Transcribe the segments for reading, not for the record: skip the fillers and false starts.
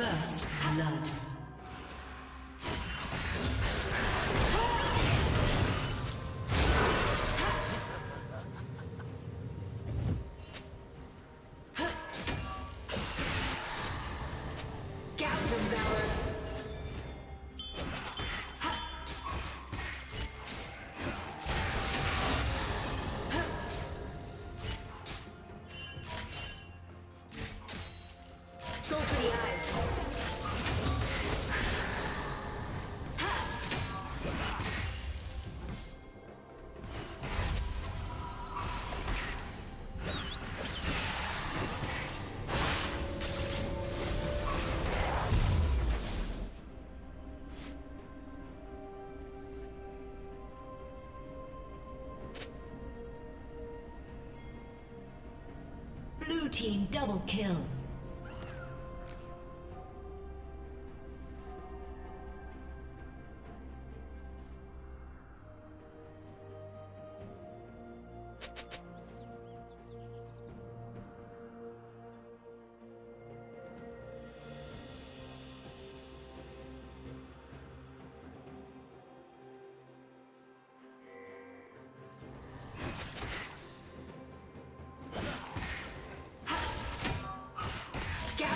First blood. Team double kill.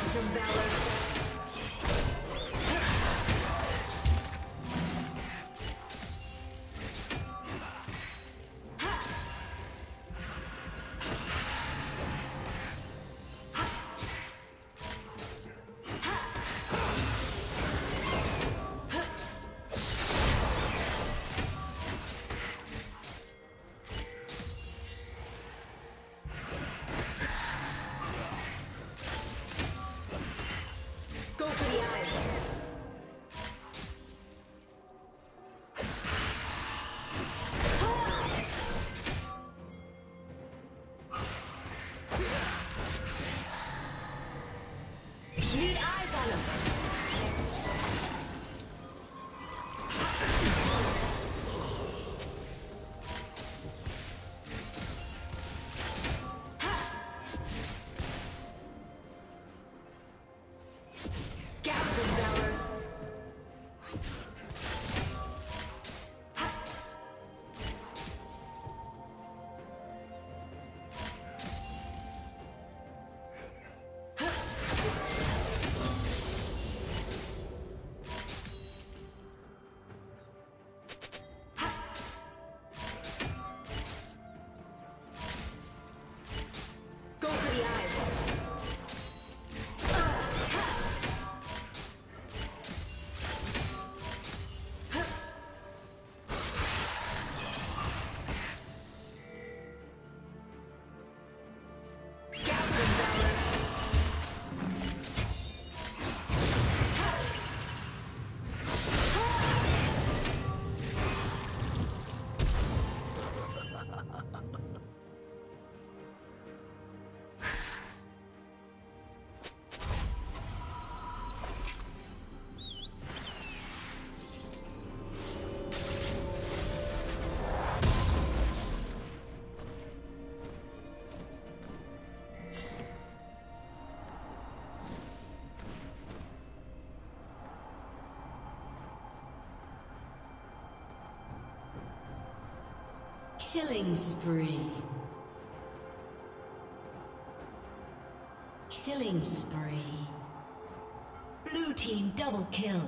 Some valor. Killing spree. Killing spree. Blue team double kill.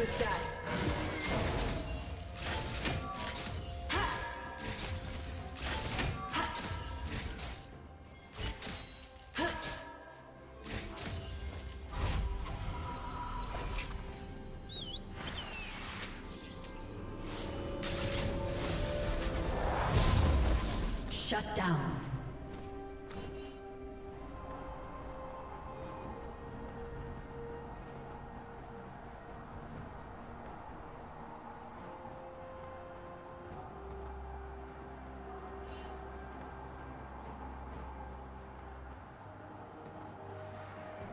the sky. Shut down. Killing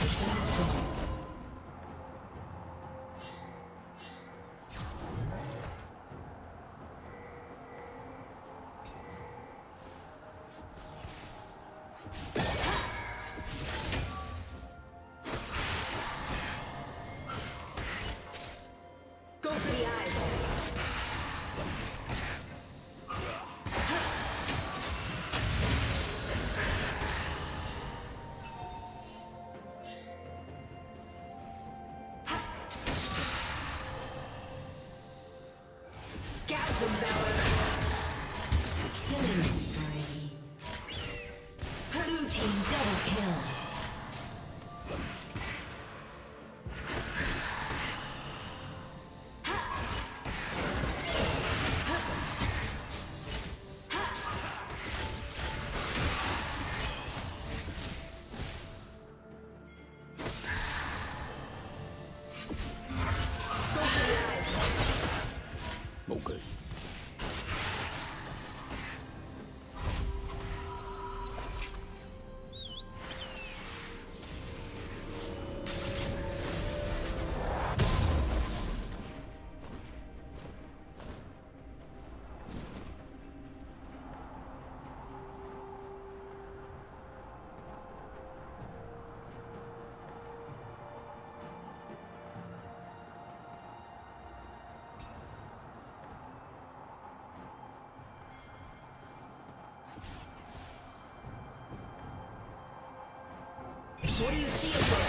spree. Blue team double kill. What do you see as well?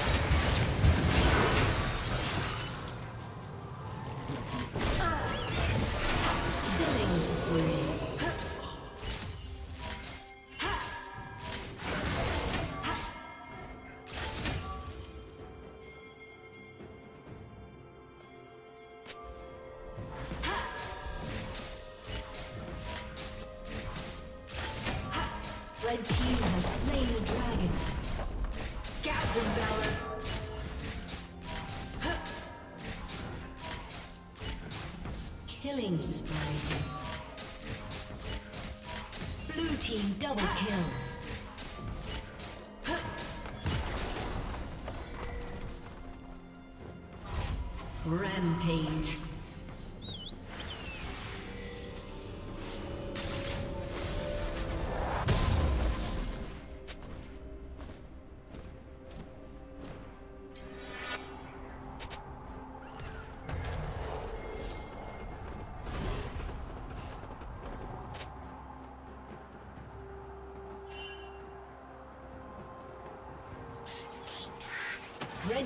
Red team has slain the dragon. Gasm Valor. Killing spree. Blue team double kill. Rampage. Red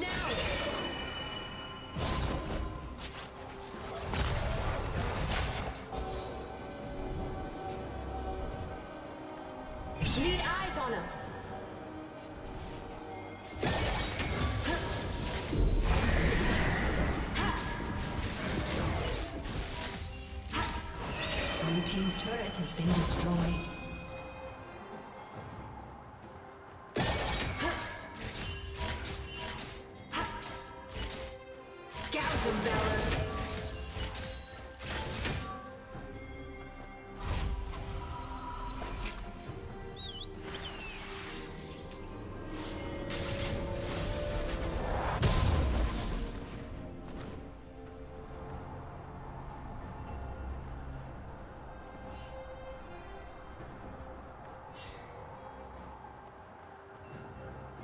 Now! team's turret has been destroyed.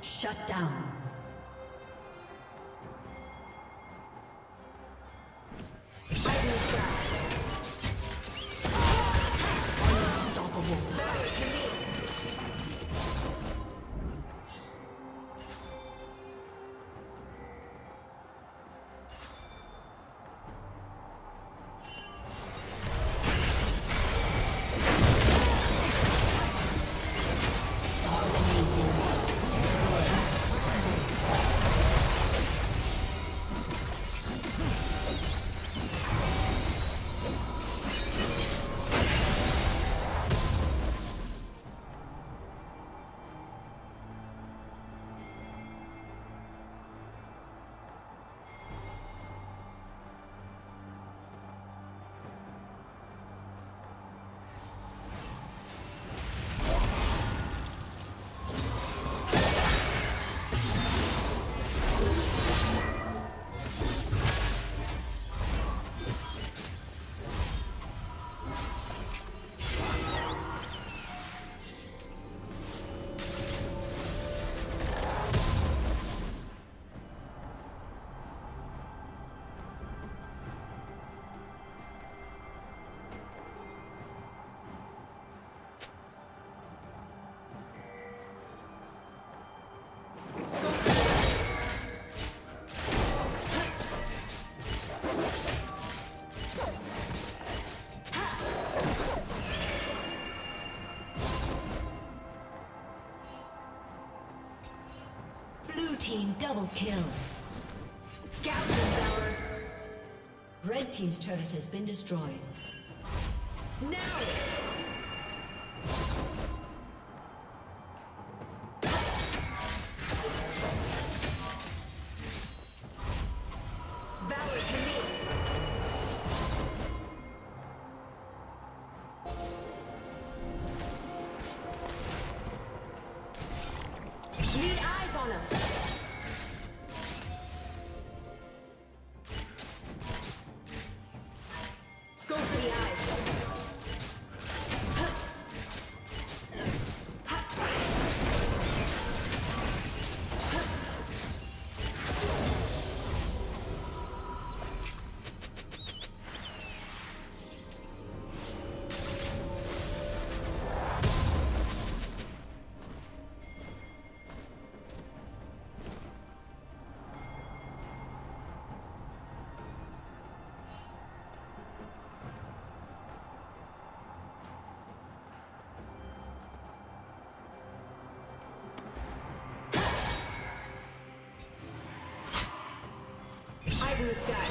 Shut down. Double kill. Red team's turret has been destroyed. Now! In the sky.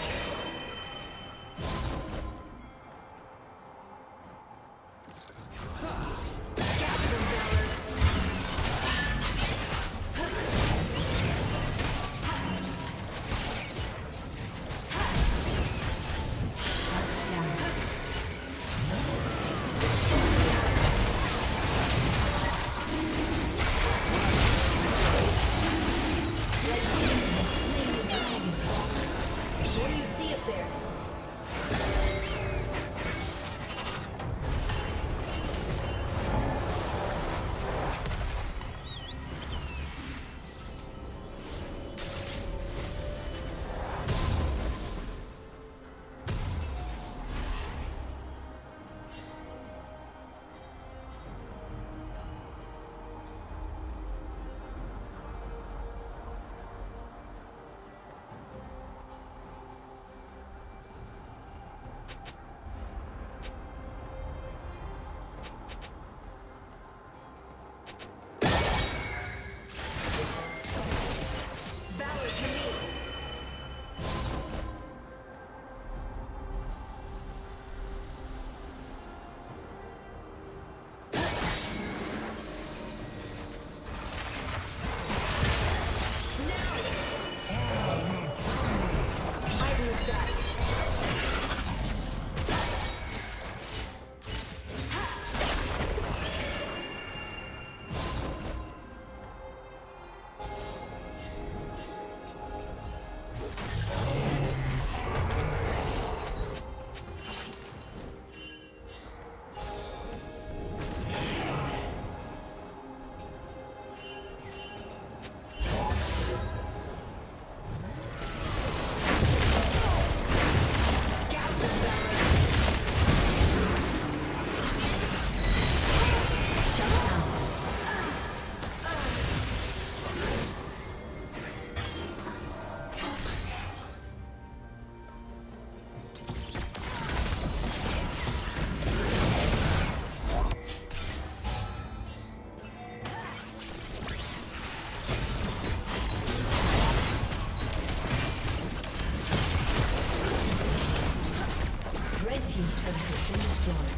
team's turret has been destroyed.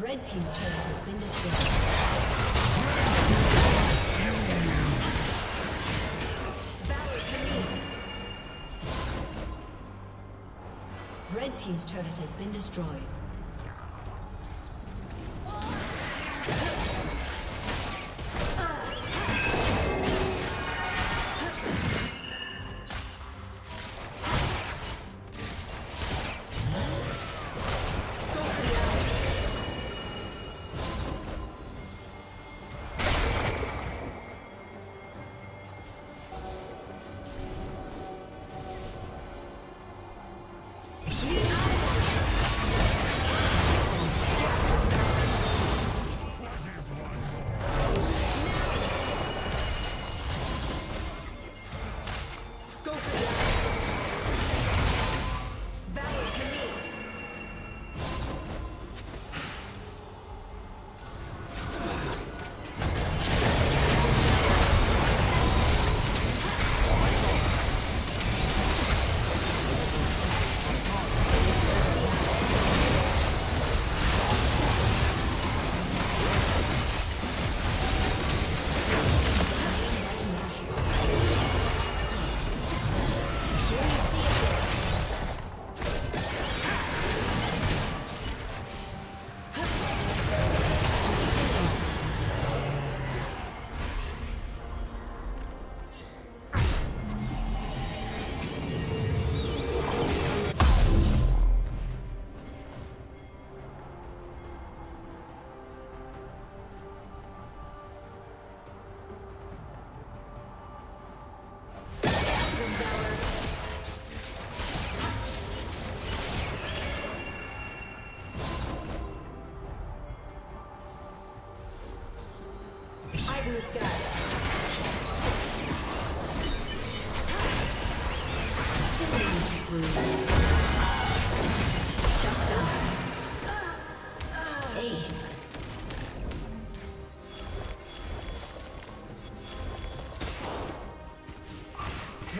Red team's turret has been destroyed. Valor to me. Red team's turret has been destroyed.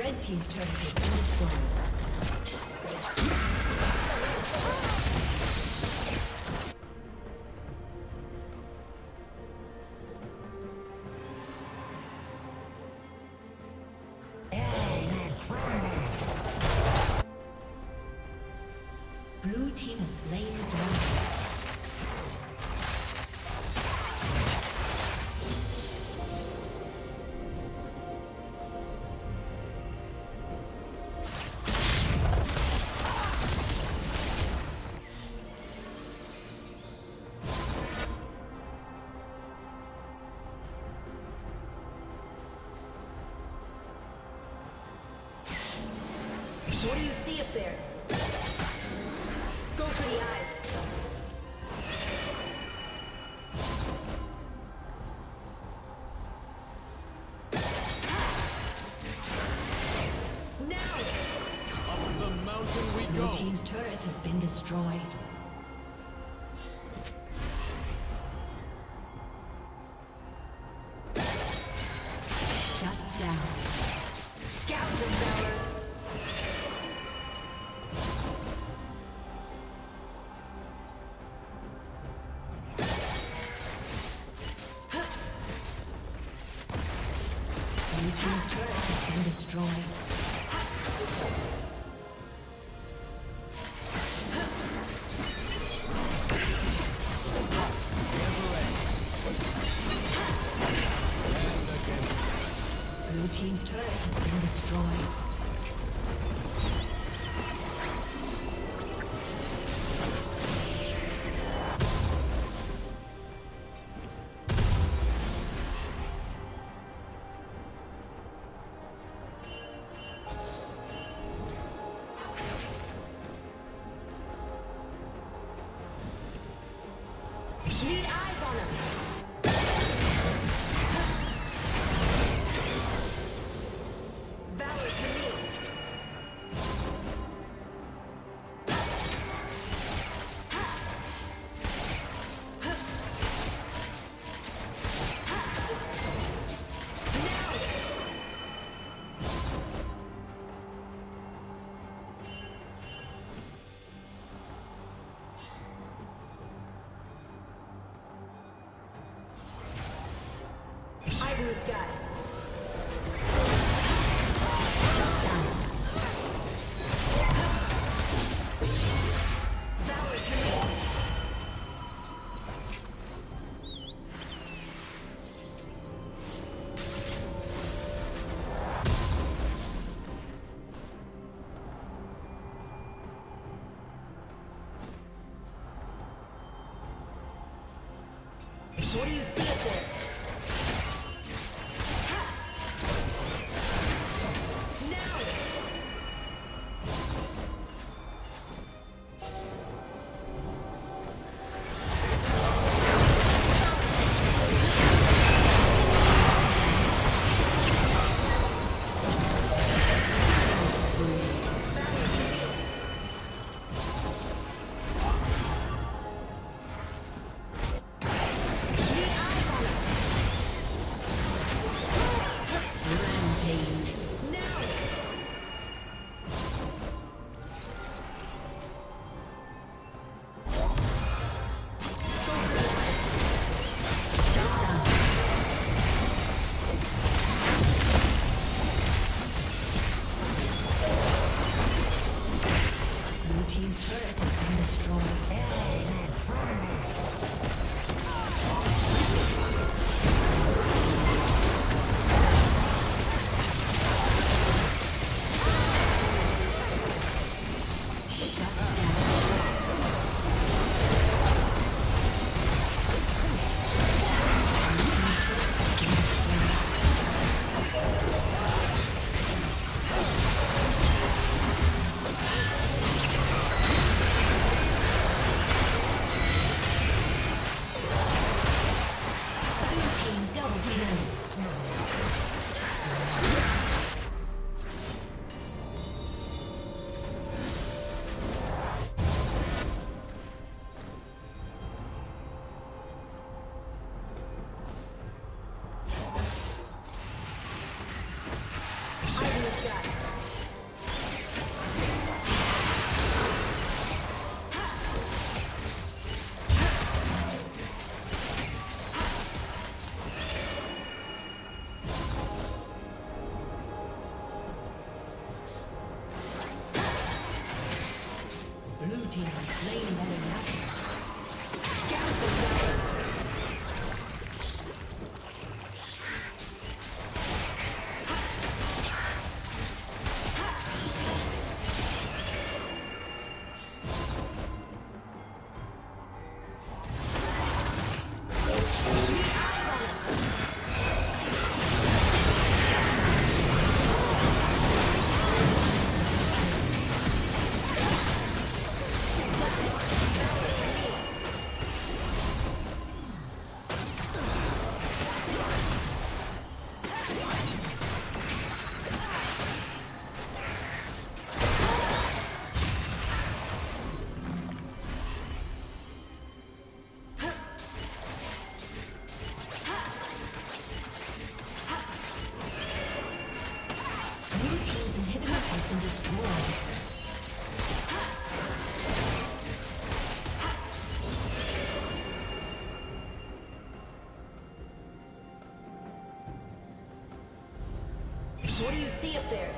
Red team's turret has been destroyed. Blue team has slain the dragon. What do you see up there? Go for the eyes. Now! Up the mountain we go! Your team's turret has been destroyed. Blue team's turret has been destroyed. Valor to me. What do you see up there?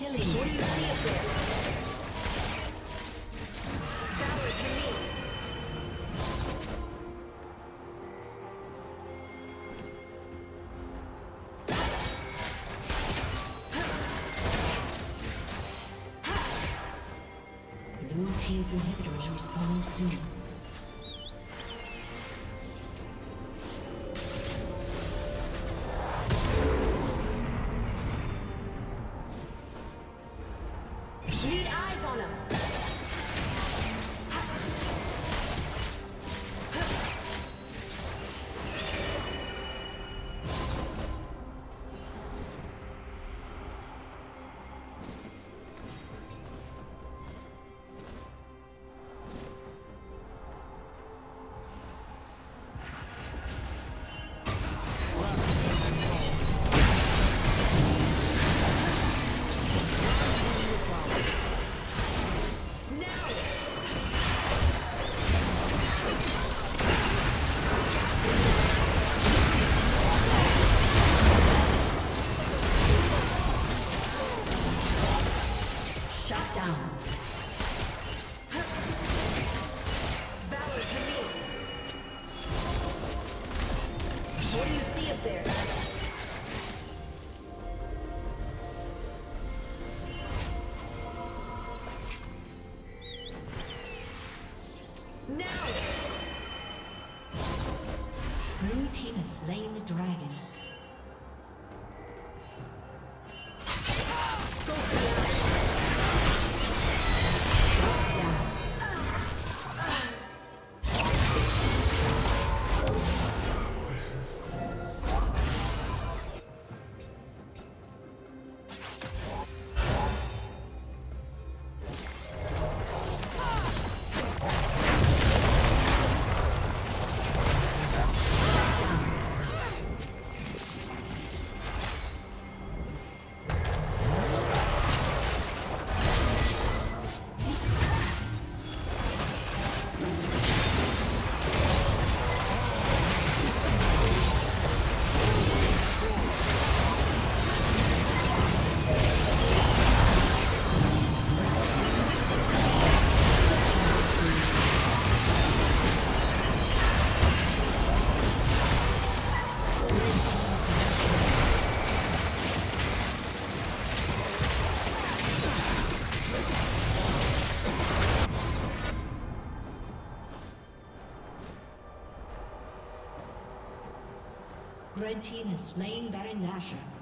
Killing. What do you see up there? Power to me. Blue team's inhibitors respawning soon. Slain the dragon. Red team has slain Baron Nashor.